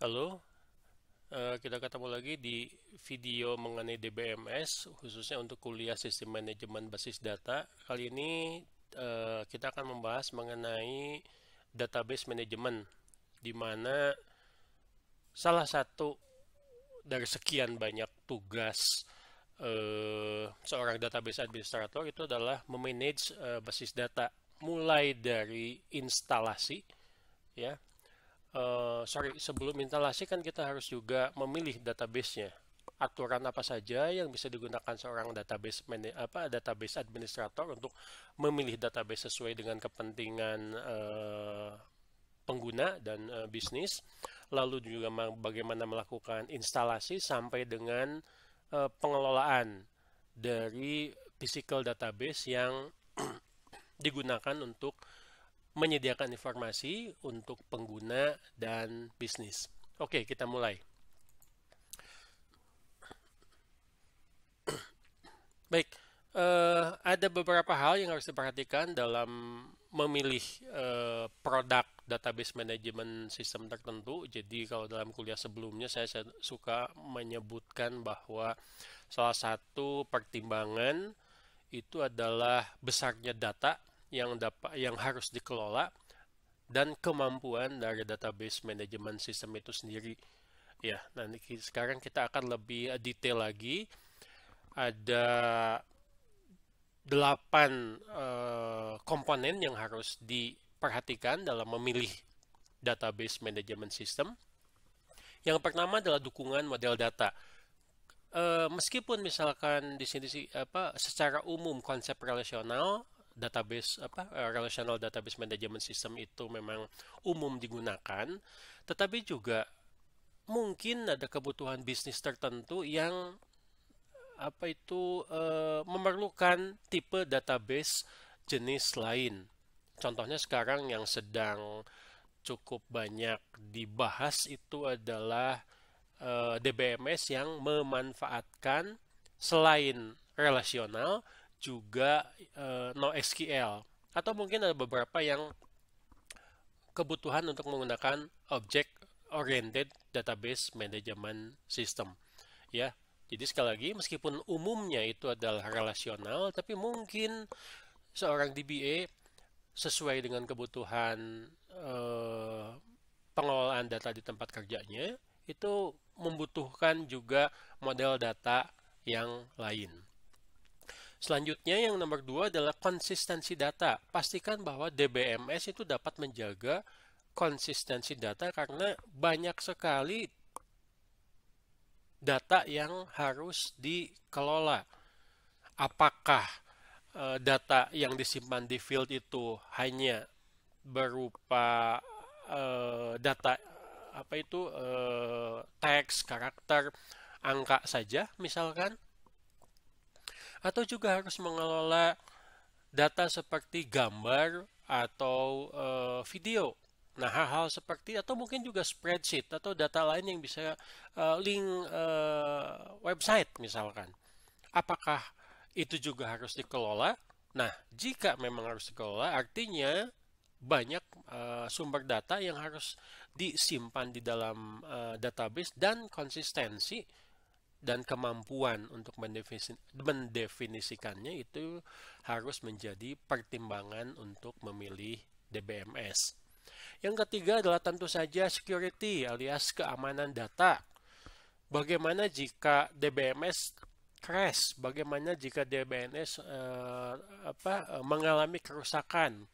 Halo, kita ketemu lagi di video mengenai DBMS, khususnya untuk kuliah Sistem Manajemen Basis Data. Kali ini kita akan membahas mengenai database manajemen, di mana salah satu dari sekian banyak tugas seorang database administrator itu adalah memanage basis data, mulai dari instalasi, ya. Sebelum instalasi kan kita harus juga memilih databasenya. Aturan apa saja yang bisa digunakan seorang database administrator untuk memilih database sesuai dengan kepentingan pengguna dan bisnis. Lalu juga bagaimana melakukan instalasi sampai dengan pengelolaan dari physical database yang digunakan untuk menyediakan informasi untuk pengguna dan bisnis. Oke, kita mulai. Baik, ada beberapa hal yang harus diperhatikan dalam memilih produk database manajemen sistem tertentu. Jadi kalau dalam kuliah sebelumnya saya suka menyebutkan bahwa salah satu pertimbangan itu adalah besarnya data yang harus dikelola dan kemampuan dari database manajemen sistem itu sendiri, ya. Nanti sekarang kita akan lebih detail lagi. Ada 8 komponen yang harus diperhatikan dalam memilih database manajemen sistem. Yang pertama adalah dukungan model data. Meskipun misalkan di sini secara umum konsep relasional relational database management system itu memang umum digunakan, tetapi juga mungkin ada kebutuhan bisnis tertentu yang memerlukan tipe database jenis lain. Contohnya sekarang yang sedang cukup banyak dibahas itu adalah DBMS yang memanfaatkan selain relasional juga no SQL, atau mungkin ada beberapa yang kebutuhan untuk menggunakan object oriented database management system, ya. Jadi sekali lagi, meskipun umumnya itu adalah relasional, tapi mungkin seorang DBA sesuai dengan kebutuhan pengelolaan data di tempat kerjanya itu membutuhkan juga model data yang lain. Selanjutnya yang nomor 2 adalah konsistensi data. Pastikan bahwa DBMS itu dapat menjaga konsistensi data karena banyak sekali data yang harus dikelola. Apakah data yang disimpan di field itu hanya berupa data teks, karakter, angka saja misalkan? Atau juga harus mengelola data seperti gambar atau video. Nah, hal-hal seperti, atau mungkin juga spreadsheet atau data lain yang bisa link website misalkan. Apakah itu juga harus dikelola? Nah, jika memang harus dikelola, artinya banyak sumber data yang harus disimpan di dalam database, dan konsistensi dan kemampuan untuk mendefinisikannya itu harus menjadi pertimbangan untuk memilih DBMS. Yang ketiga adalah tentu saja security alias keamanan data. Bagaimana jika DBMS crash? Bagaimana jika DBMS mengalami kerusakan?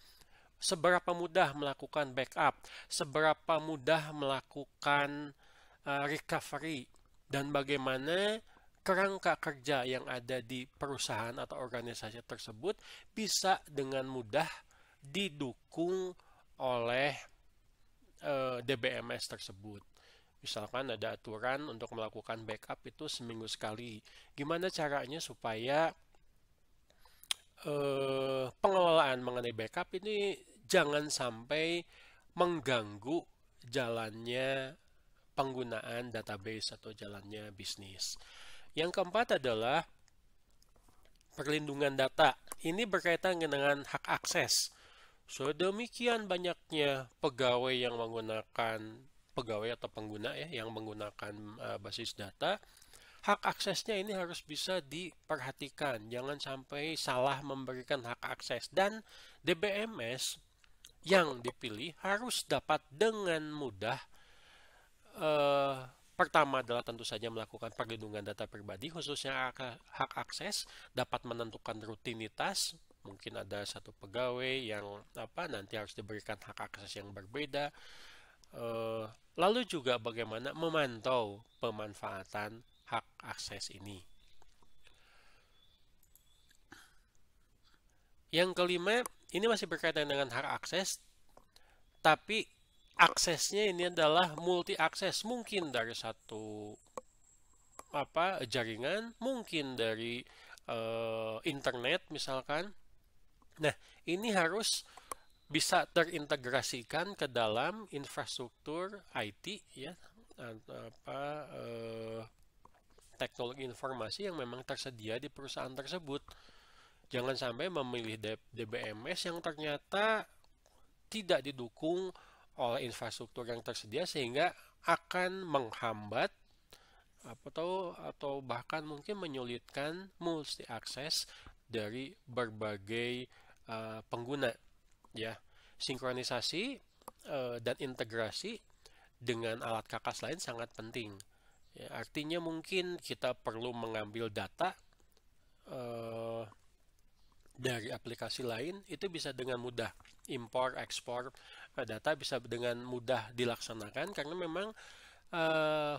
Seberapa mudah melakukan backup? Seberapa mudah melakukan recovery? Dan bagaimana kerangka kerja yang ada di perusahaan atau organisasi tersebut bisa dengan mudah didukung oleh DBMS tersebut. Misalkan ada aturan untuk melakukan backup itu seminggu sekali. Gimana caranya supaya pengelolaan mengenai backup ini jangan sampai mengganggu jalannya penggunaan database atau jalannya bisnis. Yang keempat adalah perlindungan data. Ini berkaitan dengan hak akses. Sedemikian banyaknya pegawai yang menggunakan pegawai atau pengguna ya yang menggunakan basis data, hak aksesnya ini harus bisa diperhatikan, jangan sampai salah memberikan hak akses, dan DBMS yang dipilih harus dapat dengan mudah pertama adalah tentu saja melakukan perlindungan data pribadi, khususnya hak akses, dapat menentukan rutinitas. Mungkin ada satu pegawai yang nanti harus diberikan hak akses yang berbeda. Lalu juga bagaimana memantau pemanfaatan hak akses ini. Yang kelima, ini masih berkaitan dengan hak akses, tapi aksesnya ini adalah multi akses, mungkin dari satu jaringan, mungkin dari internet misalkan. Nah, ini harus bisa terintegrasikan ke dalam infrastruktur IT ya, teknologi informasi yang memang tersedia di perusahaan tersebut. Jangan sampai memilih DBMS yang ternyata tidak didukung oleh infrastruktur yang tersedia, sehingga akan menghambat atau bahkan mungkin menyulitkan multi akses dari berbagai pengguna ya. Sinkronisasi dan integrasi dengan alat KKS lain sangat penting ya, artinya mungkin kita perlu mengambil data dari aplikasi lain, itu bisa dengan mudah impor ekspor data bisa dengan mudah dilaksanakan karena memang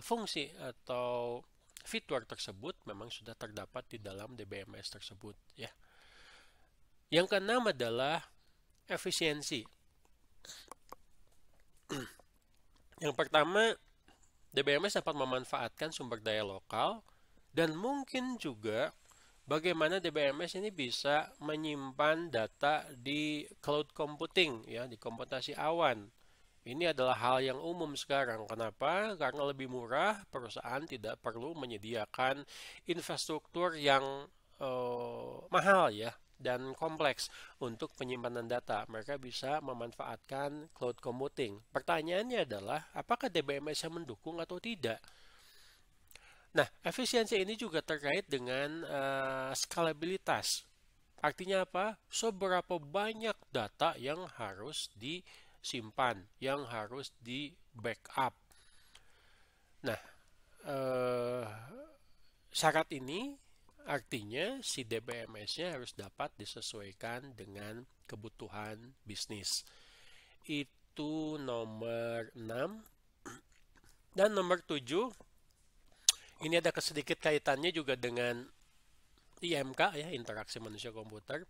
fungsi atau fitur tersebut memang sudah terdapat di dalam DBMS tersebut ya. Yang keenam adalah efisiensi. Yang pertama, DBMS dapat memanfaatkan sumber daya lokal, dan mungkin juga bagaimana DBMS ini bisa menyimpan data di cloud computing ya, di komputasi awan. Ini adalah hal yang umum sekarang. Kenapa? Karena lebih murah, perusahaan tidak perlu menyediakan infrastruktur yang mahal ya dan kompleks untuk penyimpanan data. Mereka bisa memanfaatkan cloud computing. Pertanyaannya adalah apakah DBMS mendukung atau tidak? Nah, efisiensi ini juga terkait dengan skalabilitas. Artinya apa? Seberapa banyak data yang harus disimpan, yang harus di-backup. Nah, syarat ini artinya si DBMS-nya harus dapat disesuaikan dengan kebutuhan bisnis. Itu nomor 6. Dan nomor 7, ini ada sedikit kaitannya juga dengan IMK ya, interaksi manusia komputer,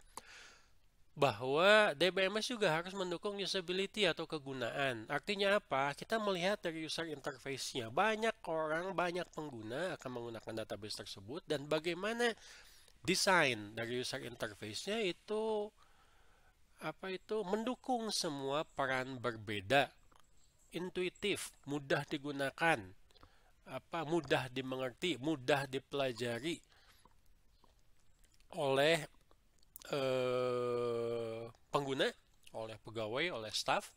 bahwa DBMS juga harus mendukung usability atau kegunaan. Artinya apa? Kita melihat dari user interface-nya. Banyak orang, banyak pengguna akan menggunakan database tersebut, dan bagaimana desain dari user interface-nya itu mendukung semua peran berbeda, intuitif, mudah digunakan, mudah dimengerti, mudah dipelajari oleh pengguna, oleh pegawai, oleh staff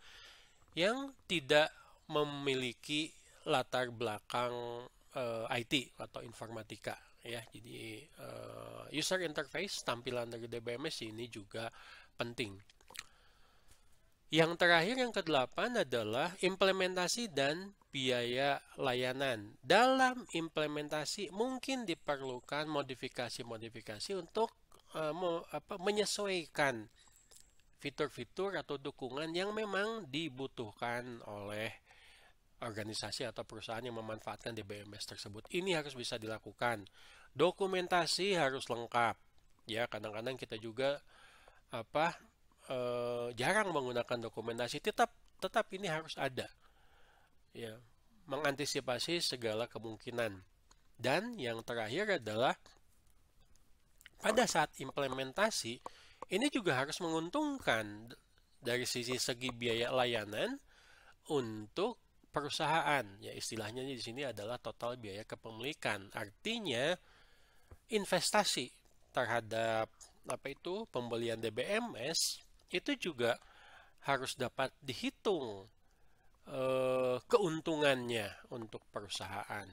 yang tidak memiliki latar belakang IT atau informatika ya. Jadi user interface, tampilan dari DBMS ini juga penting. Yang terakhir, yang ke-8 adalah implementasi dan biaya layanan. Dalam implementasi mungkin diperlukan modifikasi-modifikasi untuk menyesuaikan fitur-fitur atau dukungan yang memang dibutuhkan oleh organisasi atau perusahaan yang memanfaatkan DBMS tersebut. Ini harus bisa dilakukan. Dokumentasi harus lengkap ya, kadang-kadang kita juga jarang menggunakan dokumentasi, tetap ini harus ada ya, mengantisipasi segala kemungkinan. Dan yang terakhir adalah pada saat implementasi ini juga harus menguntungkan dari segi biaya layanan untuk perusahaan ya, istilahnya di sini adalah total biaya kepemilikan. Artinya investasi terhadap pembelian DBMS itu juga harus dapat dihitung keuntungannya untuk perusahaan.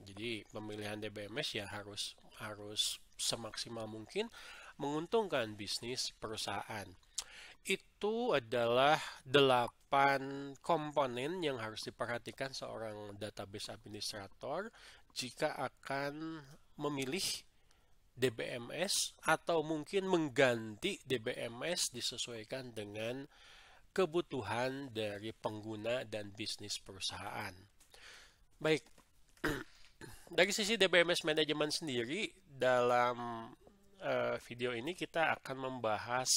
Jadi pemilihan DBMS ya harus semaksimal mungkin menguntungkan bisnis perusahaan. Itu adalah 8 komponen yang harus diperhatikan seorang database administrator jika akan memilih DBMS atau mungkin mengganti DBMS disesuaikan dengan kebutuhan dari pengguna dan bisnis perusahaan. Baik, dari sisi DBMS manajemen sendiri, dalam video ini kita akan membahas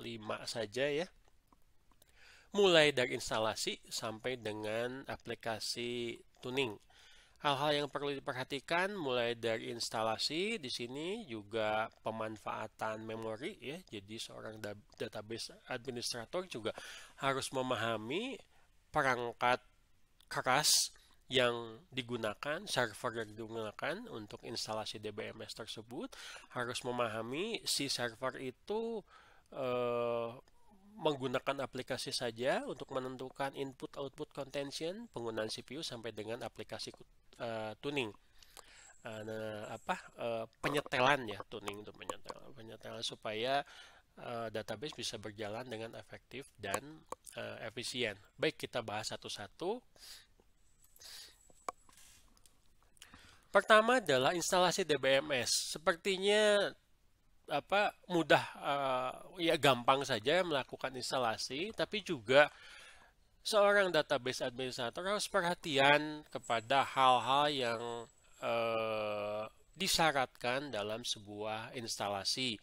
5 saja ya, mulai dari instalasi sampai dengan aplikasi tuning. Hal-hal yang perlu diperhatikan mulai dari instalasi, di sini juga pemanfaatan memori ya. Jadi seorang database administrator juga harus memahami perangkat keras yang digunakan, server yang digunakan untuk instalasi DBMS tersebut, harus memahami si server itu menggunakan aplikasi saja untuk menentukan input-output contention, penggunaan CPU sampai dengan aplikasi tuning. Penyetelan ya, tuning itu penyetelan supaya database bisa berjalan dengan efektif dan efisien. Baik, kita bahas satu-satu. Pertama adalah instalasi DBMS. Sepertinya mudah ya, gampang saja melakukan instalasi, tapi juga seorang database administrator harus perhatian kepada hal-hal yang disyaratkan dalam sebuah instalasi.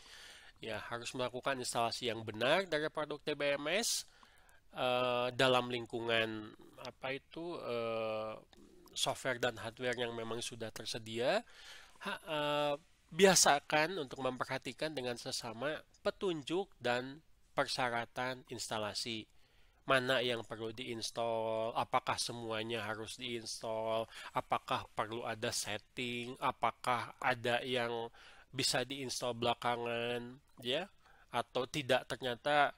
Ya, harus melakukan instalasi yang benar dari produk DBMS dalam lingkungan software dan hardware yang memang sudah tersedia. Biasakan untuk memperhatikan dengan sesama petunjuk dan persyaratan instalasi. Mana yang perlu diinstal, apakah semuanya harus diinstal, apakah perlu ada setting, apakah ada yang bisa diinstal belakangan ya, atau tidak, ternyata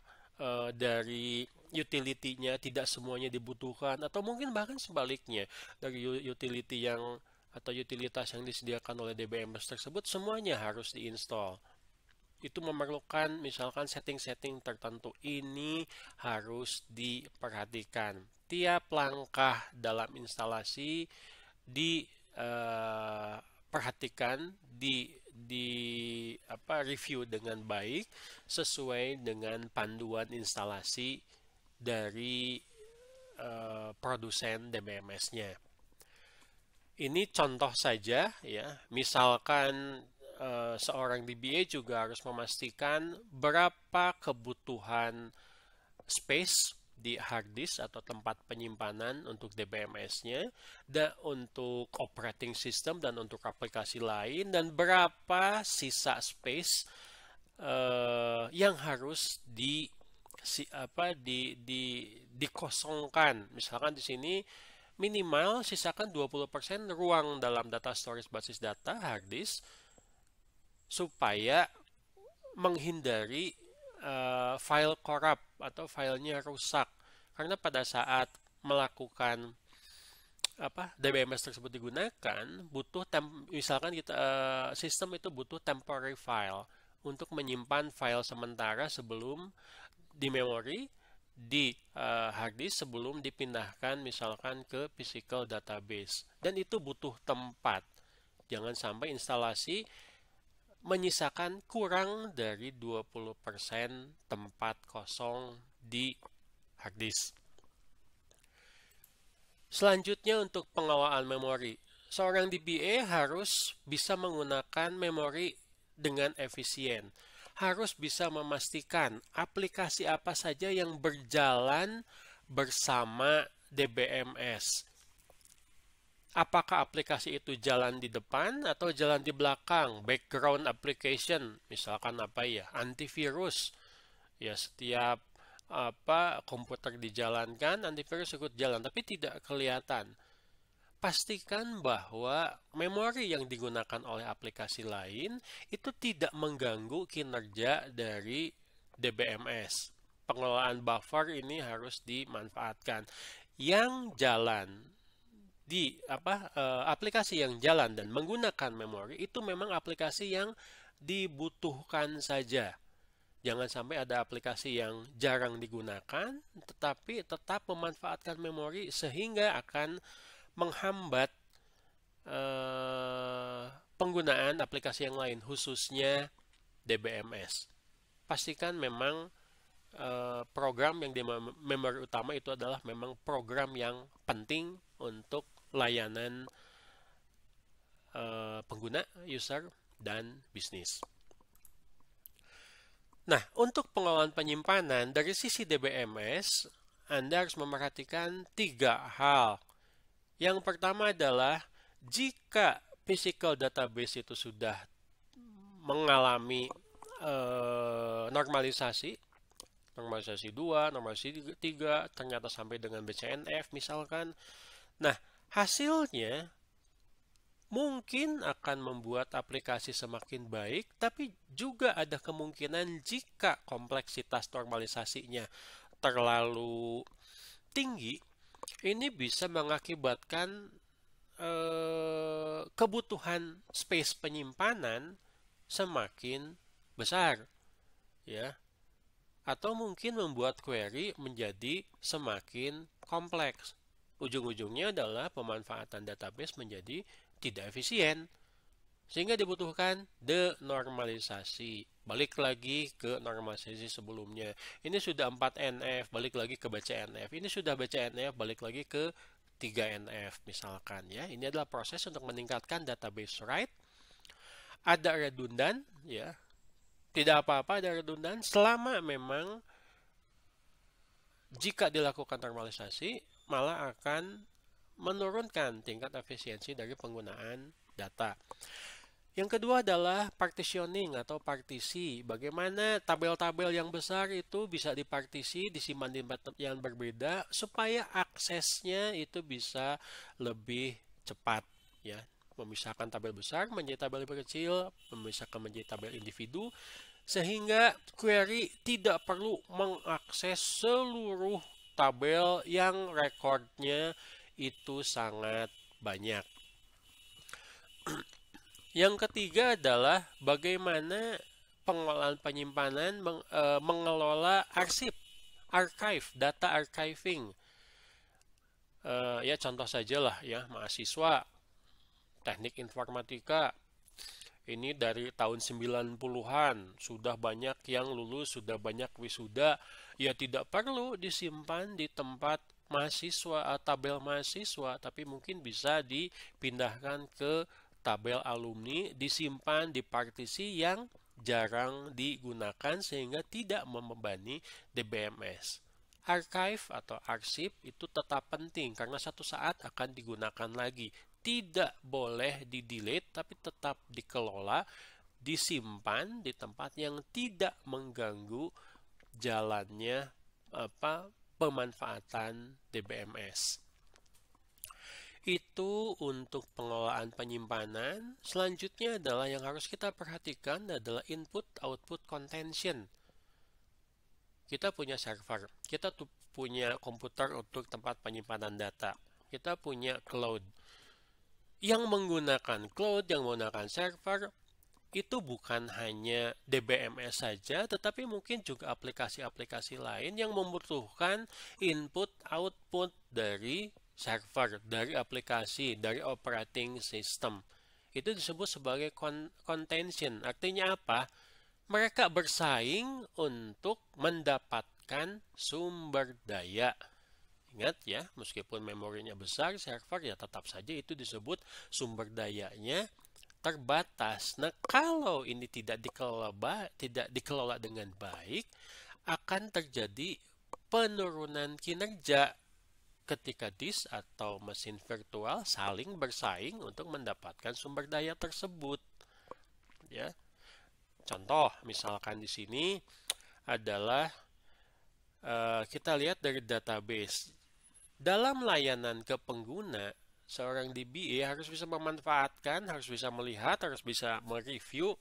dari utility-nya tidak semuanya dibutuhkan, atau mungkin bahkan sebaliknya, dari utility yang atau utilitas yang disediakan oleh DBMS tersebut semuanya harus diinstal. Itu memerlukan misalkan setting-setting tertentu. Ini harus diperhatikan. Tiap langkah dalam instalasi diperhatikan, review dengan baik sesuai dengan panduan instalasi dari produsen DBMS-nya. Ini contoh saja ya. Misalkan seorang DBA juga harus memastikan berapa kebutuhan space di hard disk atau tempat penyimpanan untuk DBMS-nya, dan untuk operating system dan untuk aplikasi lain, dan berapa sisa space yang harus dikosongkan. Misalkan di sini minimal sisakan 20% ruang dalam data storage basis data hard disk supaya menghindari file korup atau filenya rusak. Karena pada saat melakukan DBMS tersebut digunakan, butuh misalkan sistem itu butuh temporary file untuk menyimpan file sementara sebelum di memori, di hard disk, sebelum dipindahkan misalkan ke physical database, dan itu butuh tempat. Jangan sampai instalasi menyisakan kurang dari 20% tempat kosong di hard disk. Selanjutnya untuk pengelolaan memori, seorang DBA harus bisa menggunakan memori dengan efisien. Harus bisa memastikan aplikasi apa saja yang berjalan bersama DBMS. Apakah aplikasi itu jalan di depan atau jalan di belakang? Background application, misalkan antivirus. Ya, setiap komputer dijalankan, antivirus ikut jalan, tapi tidak kelihatan. Pastikan bahwa memori yang digunakan oleh aplikasi lain itu tidak mengganggu kinerja dari DBMS. pengelolaan buffer ini harus dimanfaatkan. Yang jalan di aplikasi yang jalan dan menggunakan memori itu memang aplikasi yang dibutuhkan saja. Jangan sampai ada aplikasi yang jarang digunakan tetapi tetap memanfaatkan memori sehingga akan menghambat penggunaan aplikasi yang lain, khususnya DBMS. Pastikan memang program yang di memori utama itu adalah memang program yang penting untuk layanan pengguna, user, dan bisnis. Nah, untuk pengelolaan penyimpanan dari sisi DBMS, Anda harus memerhatikan tiga hal. Yang pertama adalah jika physical database itu sudah mengalami normalisasi 2, normalisasi 3, ternyata sampai dengan BCNF misalkan. Nah, hasilnya mungkin akan membuat aplikasi semakin baik, tapi juga ada kemungkinan jika kompleksitas normalisasinya terlalu tinggi, ini bisa mengakibatkan kebutuhan space penyimpanan semakin besar, ya, atau mungkin membuat query menjadi semakin kompleks. Ujung-ujungnya adalah pemanfaatan database menjadi tidak efisien, sehingga dibutuhkan denormalisasi. Balik lagi ke normalisasi sebelumnya. Ini sudah 4NF, balik lagi ke BCNF. Ini sudah BCNF, balik lagi ke 3NF misalkan, ya. Ini adalah proses untuk meningkatkan database write. Ada redundan, ya. Tidak apa-apa ada redundan selama memang jika dilakukan normalisasi malah akan menurunkan tingkat efisiensi dari penggunaan data. Yang kedua adalah partitioning atau partisi. Bagaimana tabel-tabel yang besar itu bisa dipartisi, disimpan di tempat yang berbeda supaya aksesnya itu bisa lebih cepat, ya. Memisahkan tabel besar menjadi tabel kecil, memisahkan menjadi tabel individu, sehingga query tidak perlu mengakses seluruh tabel yang rekodnya itu sangat banyak. Yang ketiga adalah bagaimana pengelolaan penyimpanan mengelola arsip, archive, data archiving. Ya contoh sajalah ya, mahasiswa teknik informatika. Ini dari tahun 90-an, sudah banyak yang lulus, sudah banyak wisuda, ya tidak perlu disimpan di tempat mahasiswa, tabel mahasiswa, tapi mungkin bisa dipindahkan ke tabel alumni, disimpan di partisi yang jarang digunakan sehingga tidak membebani DBMS. Archive atau arsip itu tetap penting karena satu saat akan digunakan lagi. Tidak boleh di-delete tapi tetap dikelola, disimpan di tempat yang tidak mengganggu jalannya pemanfaatan DBMS. Itu untuk pengelolaan penyimpanan. Selanjutnya adalah yang harus kita perhatikan adalah input-output contention. Kita punya server, kita punya komputer untuk tempat penyimpanan data, kita punya cloud. Yang menggunakan cloud, yang menggunakan server, itu bukan hanya DBMS saja, tetapi mungkin juga aplikasi-aplikasi lain yang membutuhkan input-output dari server, dari aplikasi, dari operating system. Itu disebut sebagai contention. Artinya apa? Mereka bersaing untuk mendapatkan sumber daya. Ingat ya, meskipun memorinya besar, server ya tetap saja itu disebut sumber dayanya terbatas. Nah, kalau ini tidak dikelola dengan baik, akan terjadi penurunan kinerja ketika disk atau mesin virtual saling bersaing untuk mendapatkan sumber daya tersebut, ya. Contoh misalkan di sini adalah kita lihat dari database. Dalam layanan ke pengguna, seorang DBA harus bisa memanfaatkan, harus bisa melihat, harus bisa mereview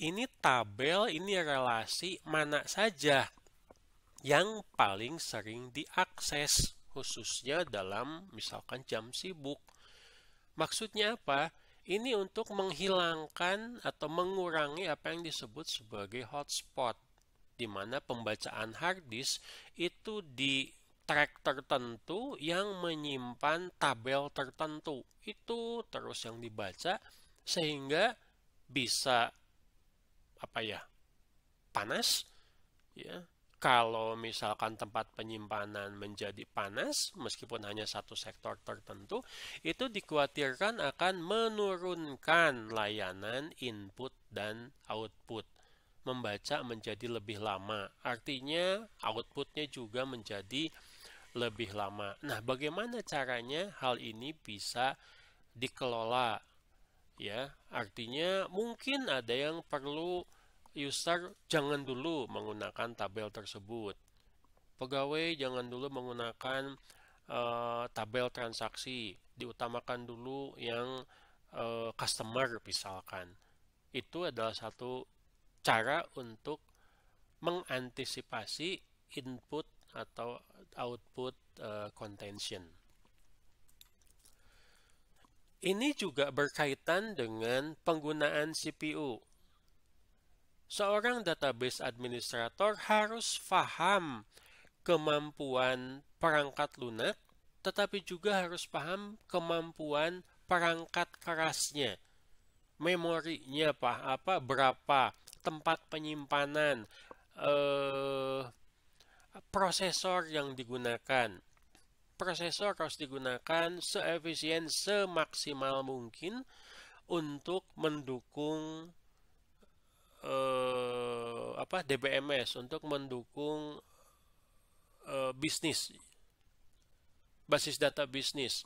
ini tabel, ini relasi mana saja yang paling sering diakses, khususnya dalam misalkan jam sibuk. Maksudnya apa? Ini untuk menghilangkan atau mengurangi apa yang disebut sebagai hotspot, di mana pembacaan hard disk itu di track tertentu yang menyimpan tabel tertentu. Itu terus yang dibaca sehingga bisa panas ya. Kalau misalkan tempat penyimpanan menjadi panas, meskipun hanya satu sektor tertentu, itu dikhawatirkan akan menurunkan layanan input dan output. Membaca menjadi lebih lama, artinya outputnya juga menjadi lebih lama. Nah, bagaimana caranya hal ini bisa dikelola? Ya, artinya mungkin ada yang perlu user jangan dulu menggunakan tabel tersebut. Pegawai jangan dulu menggunakan tabel transaksi. Diutamakan dulu yang customer misalkan. Itu adalah satu cara untuk mengantisipasi input atau output contention. Ini juga berkaitan dengan penggunaan CPU. Seorang database administrator harus paham kemampuan perangkat lunak, tetapi juga harus paham kemampuan perangkat kerasnya. Memorinya berapa, tempat penyimpanan, prosesor yang digunakan. Prosesor harus digunakan seefisien, semaksimal mungkin untuk mendukung DBMS, untuk mendukung bisnis, basis data bisnis.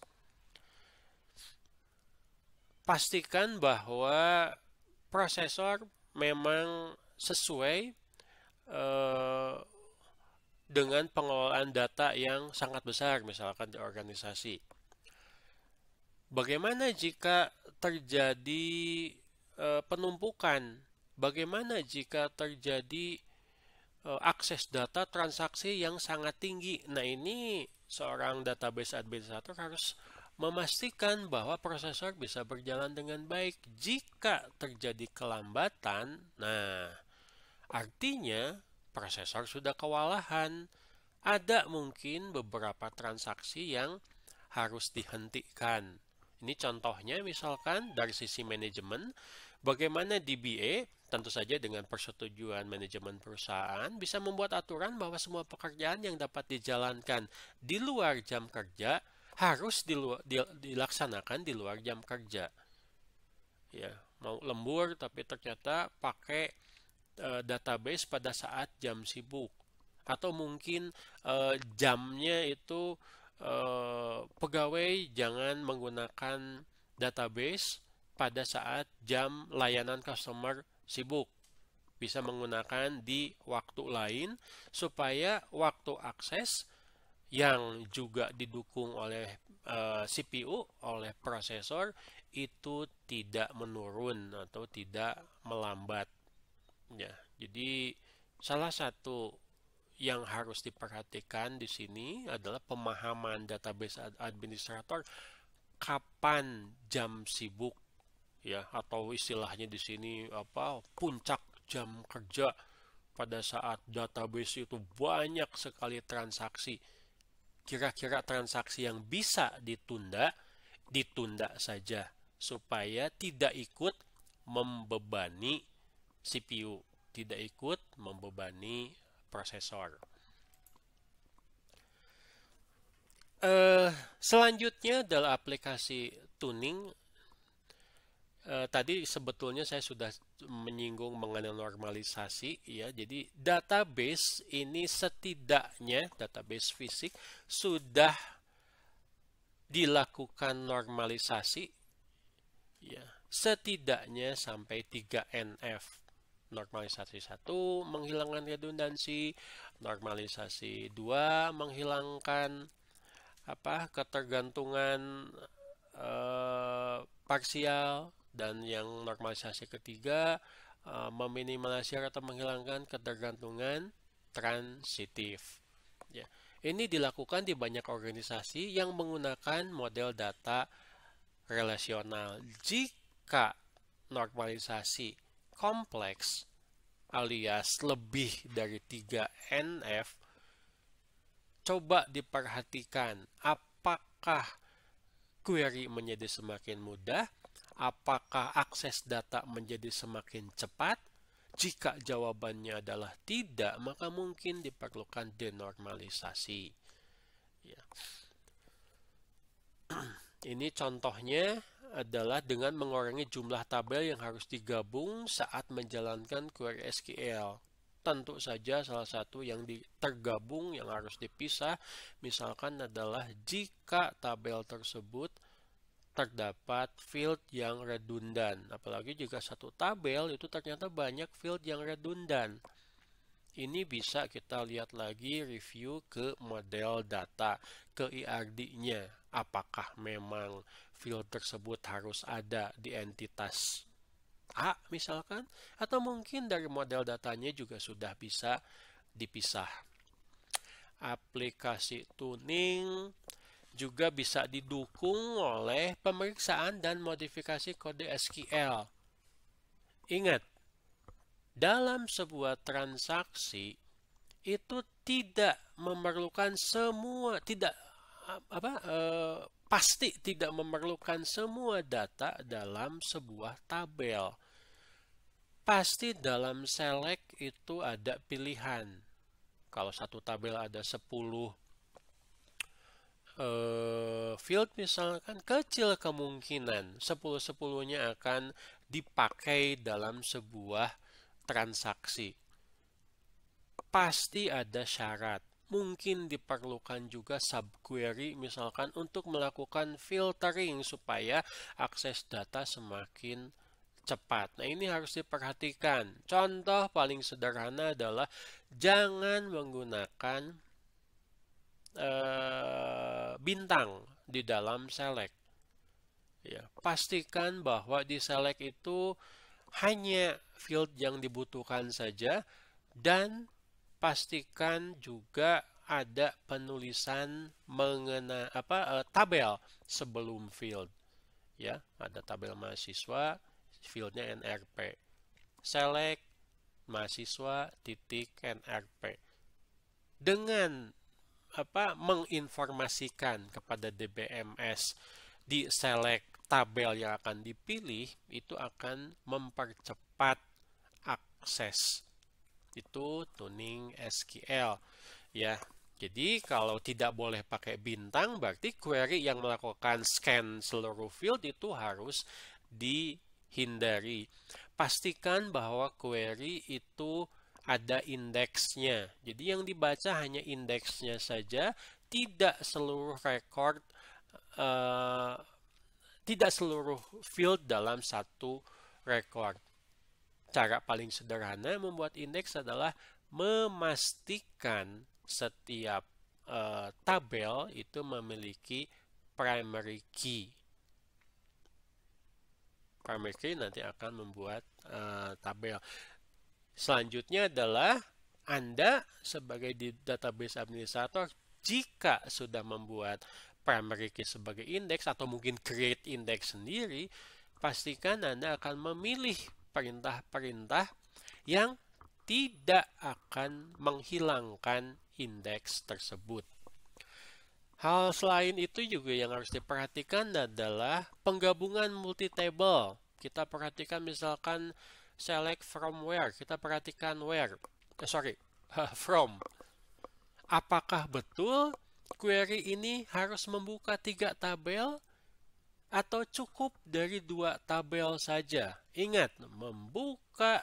Pastikan bahwa prosesor memang sesuai dengan pengelolaan data yang sangat besar misalkan di organisasi. Bagaimana jika terjadi penumpukan? Bagaimana jika terjadi akses data transaksi yang sangat tinggi? Nah, ini seorang database administrator harus memastikan bahwa prosesor bisa berjalan dengan baik. Jika terjadi kelambatan, nah, artinya prosesor sudah kewalahan. Ada mungkin beberapa transaksi yang harus dihentikan. Ini contohnya misalkan dari sisi manajemen, bagaimana DBA, tentu saja dengan persetujuan manajemen perusahaan, bisa membuat aturan bahwa semua pekerjaan yang dapat dijalankan di luar jam kerja harus dilaksanakan di luar jam kerja. Ya, mau lembur tapi ternyata pakai database pada saat jam sibuk. Atau mungkin jamnya itu pegawai jangan menggunakan database pada saat jam layanan customer sibuk, bisa menggunakan di waktu lain supaya waktu akses yang juga didukung oleh CPU, oleh prosesor, itu tidak menurun atau tidak melambat. Ya, jadi salah satu yang harus diperhatikan di sini adalah pemahaman database administrator kapan jam sibuk, ya, atau istilahnya di sini puncak jam kerja pada saat database itu banyak sekali transaksi. Kira-kira transaksi yang bisa ditunda saja supaya tidak ikut membebani CPU, tidak ikut membebani prosesor. Selanjutnya adalah aplikasi tuning. Tadi sebetulnya saya sudah menyinggung mengenai normalisasi, ya. Jadi database ini setidaknya database fisik sudah dilakukan normalisasi, ya, setidaknya sampai 3NF. Normalisasi 1 menghilangkan redundansi, normalisasi 2 menghilangkan ketergantungan parsial, dan yang normalisasi ketiga meminimalisir atau menghilangkan ketergantungan transitif. Ya. Ini dilakukan di banyak organisasi yang menggunakan model data relasional. Jika normalisasi kompleks alias lebih dari 3NF, coba diperhatikan apakah query menjadi semakin mudah, apakah akses data menjadi semakin cepat. Jika jawabannya adalah tidak, maka mungkin diperlukan denormalisasi. Ya. Ini contohnya adalah dengan mengurangi jumlah tabel yang harus digabung saat menjalankan query SQL. Tentu saja salah satu yang tergabung yang harus dipisah, misalkan adalah jika tabel tersebut terdapat field yang redundan, apalagi jika satu tabel itu ternyata banyak field yang redundan. Ini bisa kita lihat lagi review ke model data, ke ERD-nya, apakah memang field tersebut harus ada di entitas A misalkan, atau mungkin dari model datanya juga sudah bisa dipisah. Aplikasi tuning juga bisa didukung oleh pemeriksaan dan modifikasi kode SQL. Ingat, dalam sebuah transaksi itu tidak memerlukan semua, pasti tidak memerlukan semua data dalam sebuah tabel. Pasti dalam select itu ada pilihan. Kalau satu tabel ada 10 field misalkan, kecil kemungkinan 10-10-nya akan dipakai dalam sebuah transaksi. Pasti ada syarat. Mungkin diperlukan juga subquery misalkan untuk melakukan filtering supaya akses data semakin cepat. Nah, ini harus diperhatikan. Contoh paling sederhana adalah jangan menggunakan bintang di dalam select. Ya, pastikan bahwa di select itu hanya field yang dibutuhkan saja, dan pastikan juga ada penulisan mengenai tabel sebelum field. Ya, ada tabel mahasiswa, fieldnya NRP. Select mahasiswa titik NRP. Dengan menginformasikan kepada DBMS di select tabel yang akan dipilih, itu akan mempercepat akses. Itu tuning SQL. Ya, jadi kalau tidak boleh pakai bintang, berarti query yang melakukan scan seluruh field itu harus dihindari. Pastikan bahwa query itu ada indeksnya. Jadi yang dibaca hanya indeksnya saja, tidak seluruh field dalam satu record. Cara paling sederhana membuat indeks adalah memastikan setiap tabel itu memiliki primary key. Primary key nanti akan membuat tabel. Selanjutnya adalah Anda sebagai database administrator, jika sudah membuat primary key sebagai indeks atau mungkin create index sendiri, pastikan Anda akan memilih perintah-perintah yang tidak akan menghilangkan indeks tersebut. Hal selain itu juga yang harus diperhatikan adalah penggabungan multi-table. Kita perhatikan misalkan select from where, kita perhatikan where, from. Apakah betul query ini harus membuka 3 tabel atau cukup dari 2 tabel saja? Ingat, membuka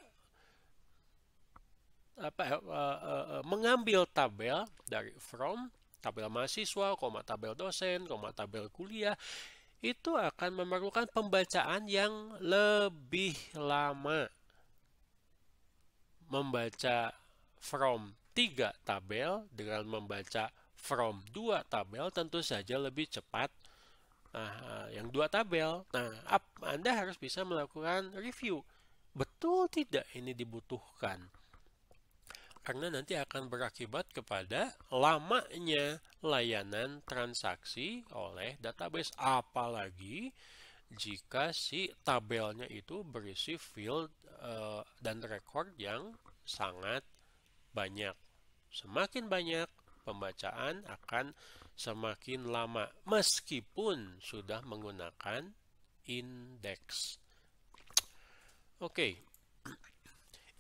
mengambil tabel dari from, tabel mahasiswa, koma tabel dosen, koma tabel kuliah, itu akan memerlukan pembacaan yang lebih lama. Membaca from 3 tabel dengan membaca from 2 tabel tentu saja lebih cepat yang 2 tabel. Nah, Anda harus bisa melakukan review. Betul betul tidak ini dibutuhkan. Karena nanti akan berakibat kepada lamanya layanan transaksi oleh database. Apalagi jika si tabelnya itu berisi field dan record yang sangat banyak. Semakin banyak, pembacaan akan semakin lama meskipun sudah menggunakan indeks. Oke.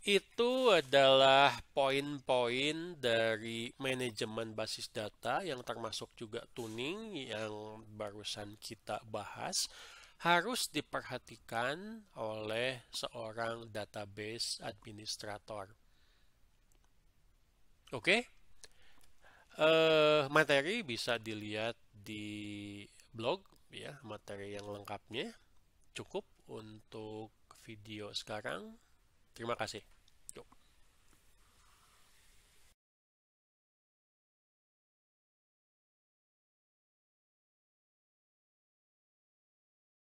Itu adalah poin-poin dari manajemen basis data yang termasuk juga tuning yang barusan kita bahas, harus diperhatikan oleh seorang database administrator. Oke, materi bisa dilihat di blog ya, materi yang lengkapnya. Cukup untuk video sekarang. Terima kasih.